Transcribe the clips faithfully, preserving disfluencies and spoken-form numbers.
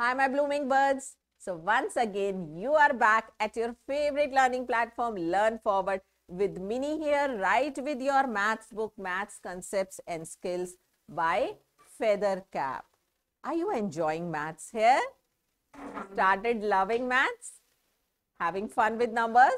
Hi, my blooming birds. So once again, you are back at your favorite learning platform, Learn Forward, with Mini here, right with your maths book, Maths Concepts and Skills by Feathercap. Are you enjoying maths here? Started loving maths? Having fun with numbers?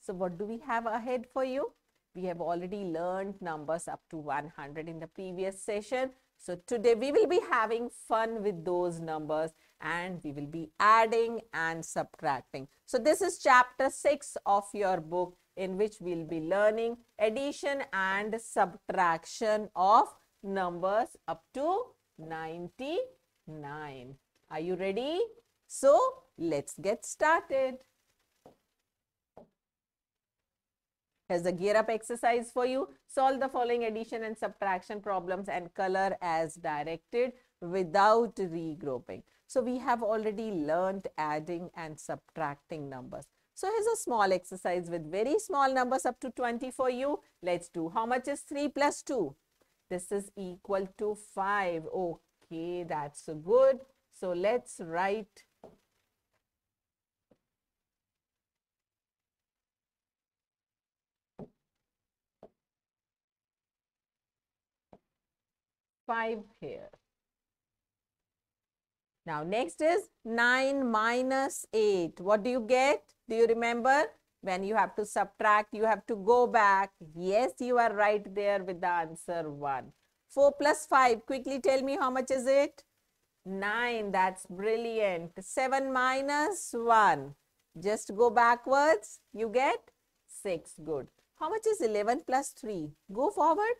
So what do we have ahead for you? We have already learned numbers up to one hundred in the previous session. So today we will be having fun with those numbers and we will be adding and subtracting. So this is chapter six of your book, in which we will be learning addition and subtraction of numbers up to ninety-nine. Are you ready? So let's get started. As a gear up exercise for you, solve the following addition and subtraction problems and color as directed without regrouping. So we have already learned adding and subtracting numbers. So here's a small exercise with very small numbers up to twenty for you. Let's do, how much is three plus two? This is equal to five. Okay, that's good. So let's write five here. Now next is nine minus eight. What do you get? Do you remember? When you have to subtract, you have to go back. Yes, you are right there with the answer one. four plus five. Quickly tell me how much is it? nine. That's brilliant. seven minus one. Just go backwards. You get six. Good. How much is eleven plus three? Go forward.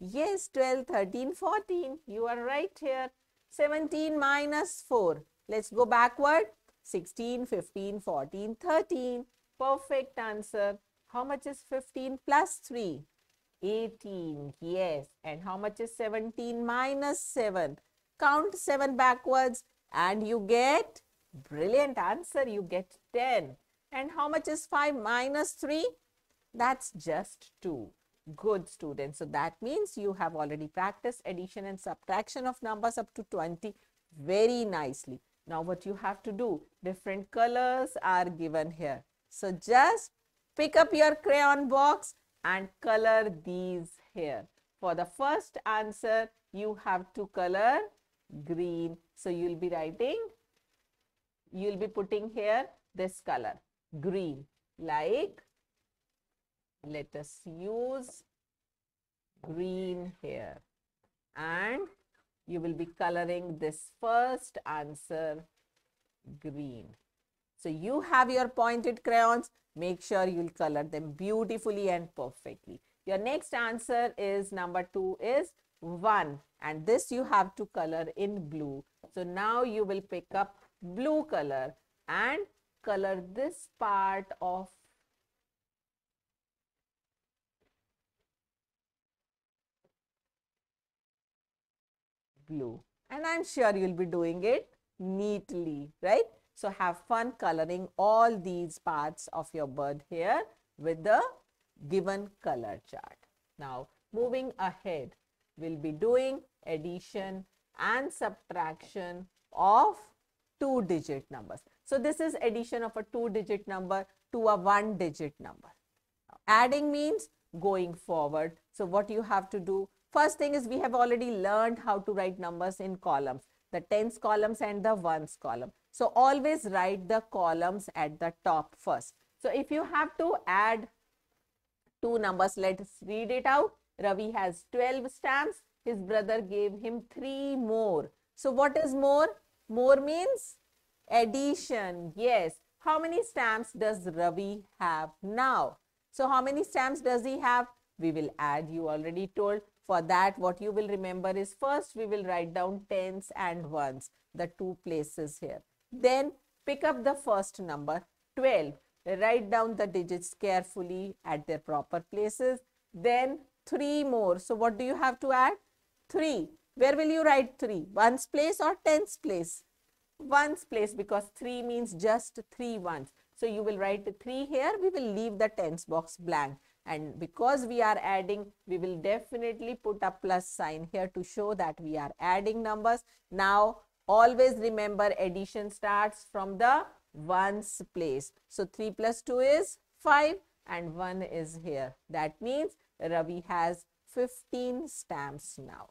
Yes, twelve, thirteen, fourteen. You are right here. seventeen minus four. Let's go backward. sixteen, fifteen, fourteen, thirteen. Perfect answer. How much is fifteen plus three? eighteen. Yes. And how much is seventeen minus seven? Count seven backwards and you get, brilliant answer, you get ten. And how much is five minus three? That's just two. Good students. So that means you have already practiced addition and subtraction of numbers up to twenty very nicely. Now what you have to do, different colors are given here. So just pick up your crayon box and color these here. For the first answer, you have to color green. So you'll be writing, you'll be putting here this color, green, like. Let us use green here, and you will be coloring this first answer green. So you have your pointed crayons, make sure you'll color them beautifully and perfectly. Your next answer is number two is one, and this you have to color in blue. So now you will pick up blue color and color this part of blue, and I'm sure you'll be doing it neatly, right? So have fun coloring all these parts of your bird here with the given color chart. Now moving ahead, we'll be doing addition and subtraction of two digit numbers. So this is addition of a two digit number to a one digit number. Now, adding means going forward. So what you have to do, first thing is, we have already learned how to write numbers in columns, the tens columns and the ones column. So always write the columns at the top first. So if you have to add two numbers, let's read it out. Ravi has twelve stamps. His brother gave him three more. So what is more? More means addition. Yes. How many stamps does Ravi have now? So how many stamps does he have? We will add, you already told. For that, what you will remember is, first we will write down tens and ones, the two places here. Then pick up the first number, twelve. Write down the digits carefully at their proper places. Then three more. So what do you have to add? three. Where will you write three? Ones place or tens place? Ones place, because three means just three ones. So you will write three here. We will leave the tens box blank. And because we are adding, we will definitely put a plus sign here to show that we are adding numbers. Now Always remember, addition starts from the ones place. So three plus two is five and one is here. That means Ravi has fifteen stamps now.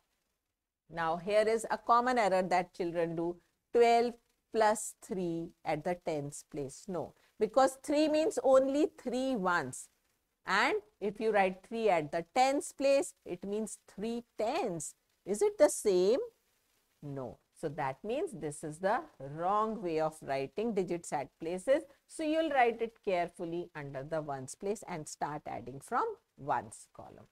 Now here is a common error that children do, twelve plus three at the tens place. No, because three means only three ones. And if you write three at the tens place, it means three tens. Is it the same? No. So that means this is the wrong way of writing digits at places. So you will write it carefully under the ones place and start adding from ones column.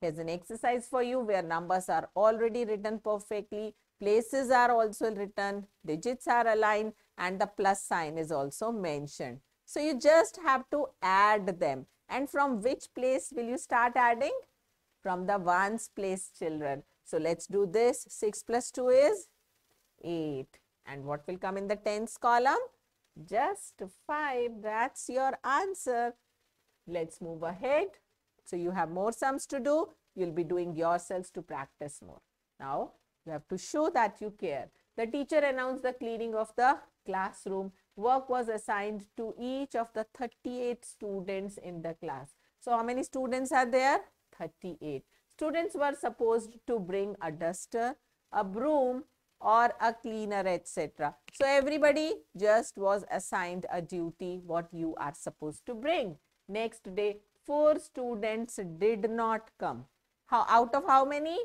Here's an exercise for you where numbers are already written perfectly, places are also written, digits are aligned, and the plus sign is also mentioned. So you just have to add them. And from which place will you start adding? From the ones place, children. So let's do this. six plus two is eight. And what will come in the tens column? Just five. That's your answer. Let's move ahead. So you have more sums to do. You'll be doing yourselves to practice more. Now you have to show that you care. The teacher announced the cleaning of the classroom. Work was assigned to each of the thirty-eight students in the class. So how many students are there? thirty-eight. Students were supposed to bring a duster, a broom or a cleaner, et cetera. So everybody just was assigned a duty, what you are supposed to bring. Next day, four students did not come. How, out of how many?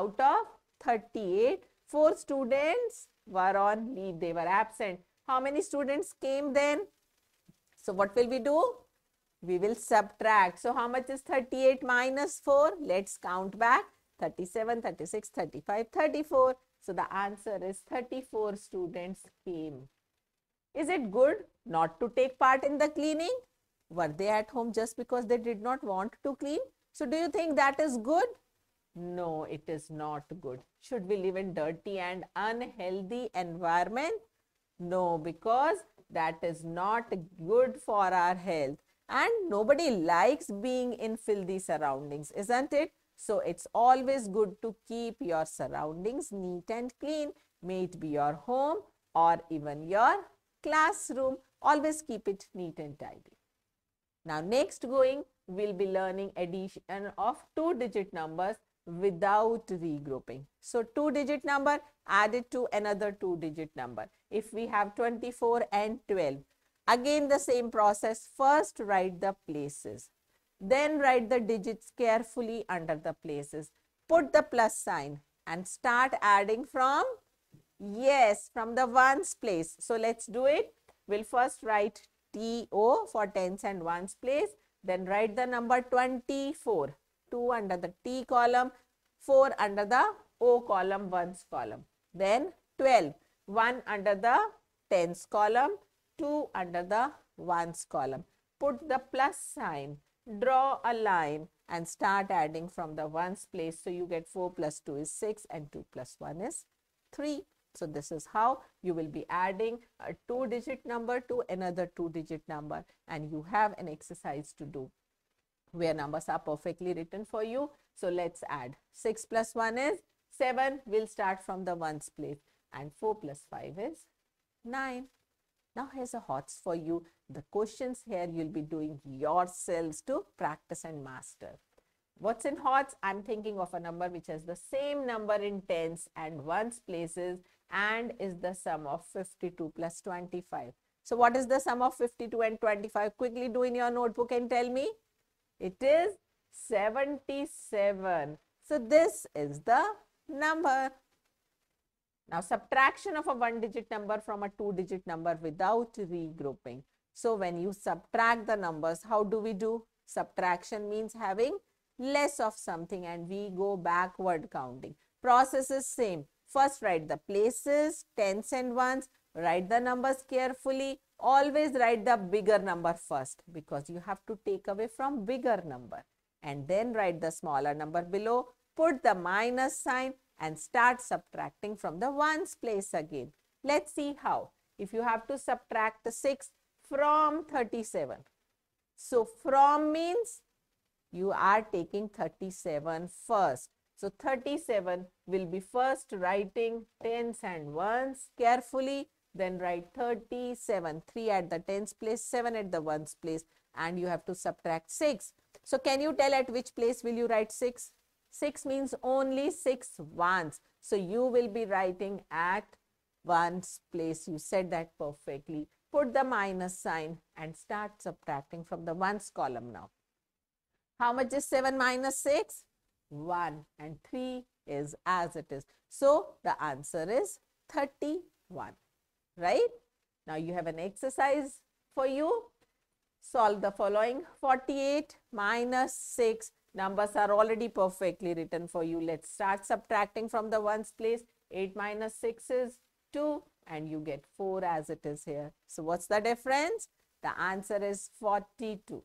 Out of thirty-eight, four students were on leave, they were absent. How many students came then? So what will we do? We will subtract. So how much is thirty-eight minus four? Let's count back. thirty-seven, thirty-six, thirty-five, thirty-four. So the answer is thirty-four students came. Is it good not to take part in the cleaning? Were they at home just because they did not want to clean? So do you think that is good? No, it is not good. Should we live in dirty and unhealthy environment? No, because that is not good for our health and nobody likes being in filthy surroundings, isn't it? So it's always good to keep your surroundings neat and clean, may it be your home or even your classroom. Always keep it neat and tidy. Now next going, we'll be learning addition of two digit numbers without regrouping. So two digit number added to another two digit number. If we have twenty-four and twelve, again the same process. First write the places, then write the digits carefully under the places, put the plus sign and start adding from, yes, from the ones place. So let's do it. We'll first write T O for tens and ones place, then write the number twenty-four, two under the T column, four under the O column, ones column. Then twelve, one under the tens column, two under the ones column. Put the plus sign, draw a line and start adding from the ones place. So you get four plus two is six and two plus one is three. So this is how you will be adding a two digit number to another two digit number, and you have an exercise to do where numbers are perfectly written for you. So let's add. six plus one is seven. We'll start from the ones place, and four plus five is nine. Now here's a hots for you. The questions here you'll be doing yourselves to practice and master. What's in hots? I'm thinking of a number which has the same number in tens and ones places and is the sum of fifty-two plus twenty-five. So what is the sum of fifty-two and twenty-five? Quickly do in your notebook and tell me. It is seventy-seven. So this is the number. Now subtraction of a one digit number from a two digit number without regrouping. So when you subtract the numbers, how do we do? Subtraction means having less of something and we go backward counting. Process is same. First write the places, tens and ones, write the numbers carefully. Always write the bigger number first because you have to take away from bigger number, and then write the smaller number below, put the minus sign and start subtracting from the ones place again. Let's see how. If you have to subtract six from thirty-seven. So from means you are taking thirty-seven first. So thirty-seven will be first writing tens and ones carefully, then write thirty-seven, three at the tens place, seven at the ones place, and you have to subtract six. So can you tell at which place will you write six? six means only six ones. So you will be writing at ones place. You said that perfectly. Put the minus sign and start subtracting from the ones column now. How much is seven minus six? one, and three is as it is. So the answer is thirty-one, right? Now you have an exercise for you. Solve the following. forty-eight minus six. Numbers are already perfectly written for you. Let's start subtracting from the ones place. eight minus six is two, and you get four as it is here. So what's the difference? The answer is forty-two.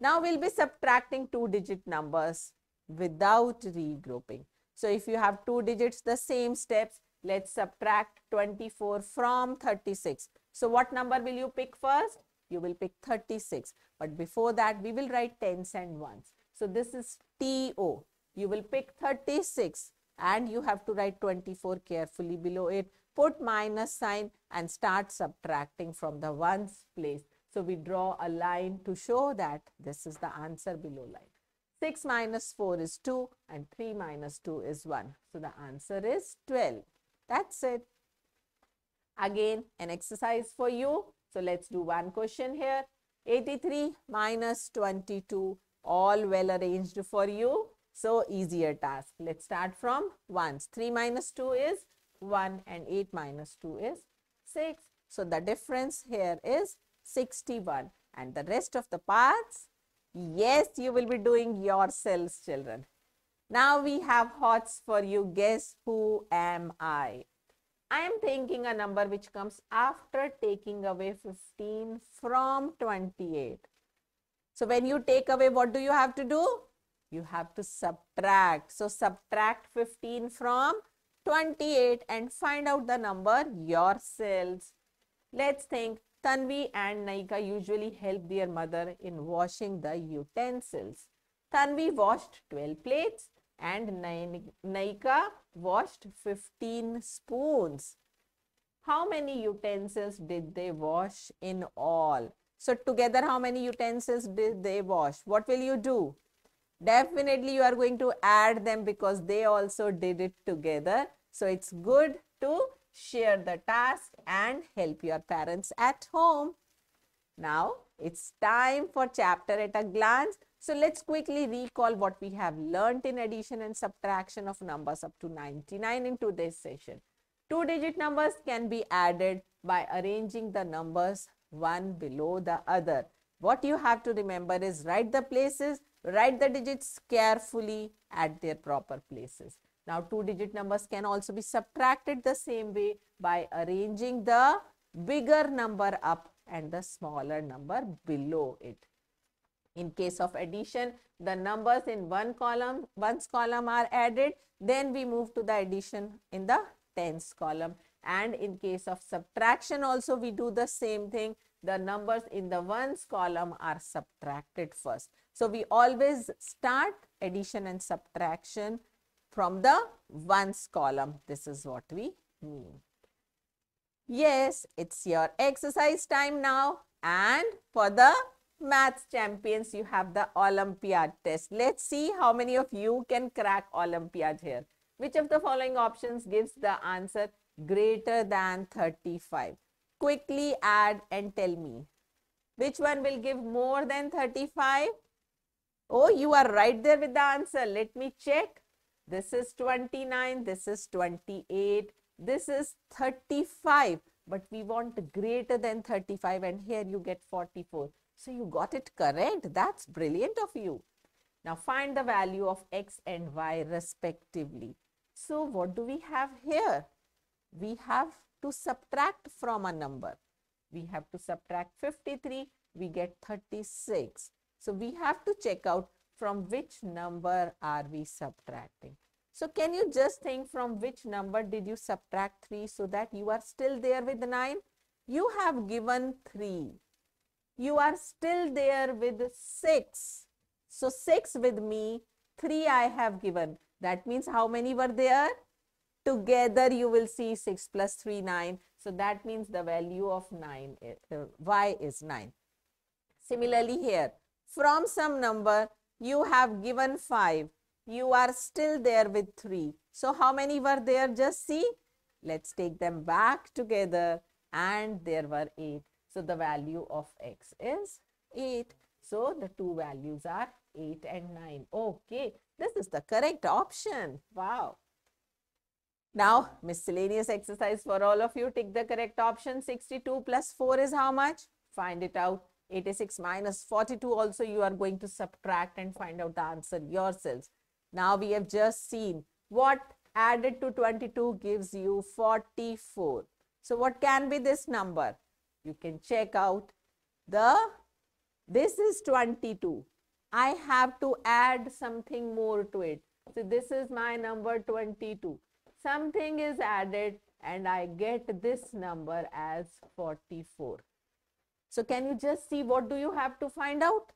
Now we'll be subtracting two digit numbers without regrouping. So if you have two digits, the same steps. Let's subtract twenty-four from thirty-six. So what number will you pick first? You will pick thirty-six, but before that we will write tens and ones. So this is T O. You will pick thirty-six and you have to write twenty-four carefully below it. Put minus sign and start subtracting from the ones place. So we draw a line to show that this is the answer below line. six minus four is two and three minus two is one. So the answer is twelve. That's it. Again, an exercise for you. So let's do one question here. eighty-three minus twenty-two, all well arranged for you. So easier task. Let's start from ones. three minus two is one and eight minus two is six. So the difference here is sixty-one, and the rest of the parts, yes, you will be doing yourselves, children. Now we have hots for you. Guess who am I? I am taking a number which comes after taking away fifteen from twenty-eight. So when you take away, what do you have to do? You have to subtract. So subtract fifteen from twenty-eight and find out the number yourselves. Let's think. Tanvi and Naika usually help their mother in washing the utensils. Tanvi washed twelve plates and Naika washed fifteen spoons. How many utensils did they wash in all? So together, how many utensils did they wash? What will you do? Definitely you are going to add them because they also did it together. So it's good to share the task and help your parents at home. Now it's time for chapter at a glance. So let's quickly recall what we have learnt in addition and subtraction of numbers up to ninety-nine in today's session. Two digit numbers can be added by arranging the numbers one below the other. What you have to remember is write the places, write the digits carefully at their proper places. Now two digit numbers can also be subtracted the same way by arranging the bigger number up and the smaller number below it. In case of addition, the numbers in one column, ones column are added. Then we move to the addition in the tens column. And in case of subtraction also, we do the same thing. The numbers in the ones column are subtracted first. So we always start addition and subtraction from the ones column. This is what we mean. Yes, it's your exercise time now. And for the Maths champions, you have the Olympiad test. Let's see how many of you can crack Olympiad here. Which of the following options gives the answer greater than thirty-five? Quickly add and tell me. Which one will give more than thirty-five? Oh, you are right there with the answer. Let me check. This is twenty-nine. This is twenty-eight. This is thirty-five. But we want greater than thirty-five, and here you get forty-four. So you got it correct. That's brilliant of you. Now find the value of x and y respectively. So what do we have here? We have to subtract from a number. We have to subtract fifty-three. We get thirty-six. So we have to check out from which number are we subtracting. So can you just think from which number did you subtract three, so that you are still there with nine? You have given three. You are still there with six. So six with me, three I have given. That means how many were there? Together you will see six plus three, nine. So that means the value of nine, is, uh, y is nine. Similarly here, from some number you have given five. You are still there with three. So how many were there? Just see. Let's take them back together and there were eight. So the value of x is eight. So the two values are eight and nine. Okay, this is the correct option. Wow. Now miscellaneous exercise for all of you. Take the correct option. sixty-two plus four is how much? Find it out. eighty-six minus forty-two also you are going to subtract and find out the answer yourselves. Now we have just seen what added to twenty-two gives you forty-four. So what can be this number? You can check out the, this is twenty-two. I have to add something more to it. So this is my number twenty-two. Something is added and I get this number as forty-four. So can you just see what do you have to find out?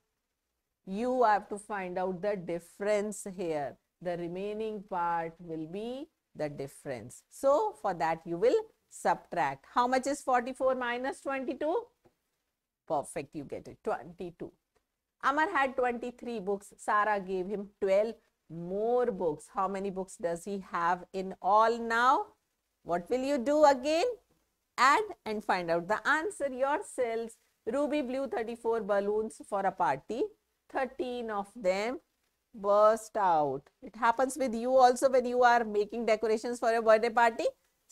You have to find out the difference here. The remaining part will be the difference. So for that you will subtract. How much is forty-four minus twenty-two? Perfect, you get it, twenty-two. Amar had twenty-three books. Sarah gave him twelve more books. How many books does he have in all now? What will you do again? Add and find out the answer yourselves. Ruby blew thirty-four balloons for a party. thirteen of them burst out. It happens with you also when you are making decorations for a birthday party.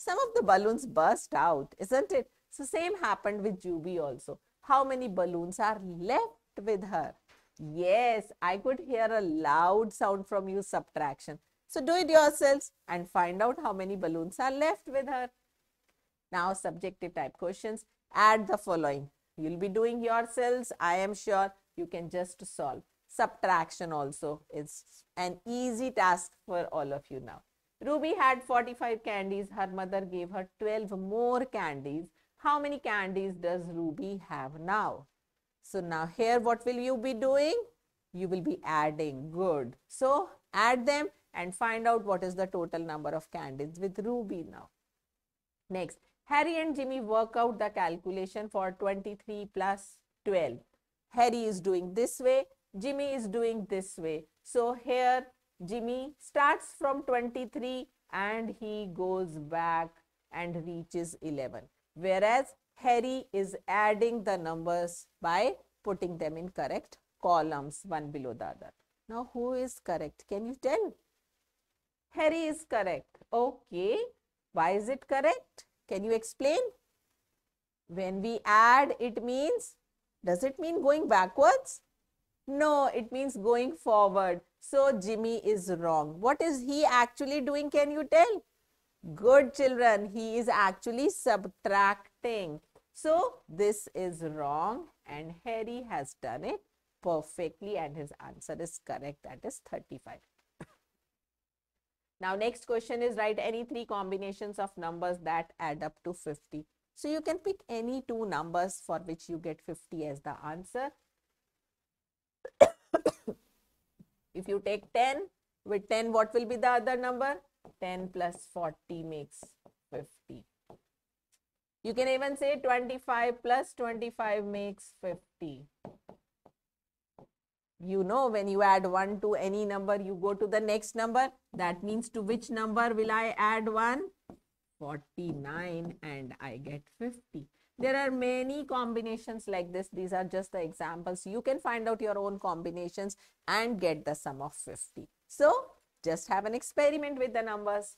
Some of the balloons burst out, isn't it? So same happened with Juby also. How many balloons are left with her? Yes, I could hear a loud sound from you, subtraction. So do it yourselves and find out how many balloons are left with her. Now subjective type questions. Add the following. You'll be doing yourselves, I am sure. You can just solve. Subtraction also is an easy task for all of you now. Ruby had forty-five candies. Her mother gave her twelve more candies. How many candies does Ruby have now? So now here what will you be doing? You will be adding. Good. So add them and find out what is the total number of candies with Ruby now. Next, Harry and Jimmy work out the calculation for twenty-three plus twelve. Harry is doing this way, Jimmy is doing this way. So here Jimmy starts from twenty-three and he goes back and reaches eleven. Whereas Harry is adding the numbers by putting them in correct columns, one below the other. Now who is correct? Can you tell? Harry is correct. Okay. Why is it correct? Can you explain? When we add, it means, does it mean going backwards? No, it means going forward. So Jimmy is wrong. What is he actually doing? Can you tell? Good children, he is actually subtracting. So this is wrong and Harry has done it perfectly and his answer is correct. That is thirty-five. Now next question is write any three combinations of numbers that add up to fifty. So you can pick any two numbers for which you get fifty as the answer. If you take ten, with ten what will be the other number? ten plus forty makes fifty. You can even say twenty-five plus twenty-five makes fifty. You know, when you add one to any number, you go to the next number. That means to which number will I add one? forty-nine and I get fifty. There are many combinations like this. These are just the examples. You can find out your own combinations and get the sum of fifty. So just have an experiment with the numbers.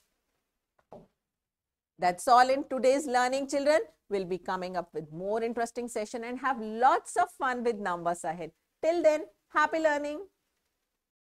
That's all in today's learning, children. We'll be coming up with more interesting session and have lots of fun with numbers ahead. Till then, happy learning!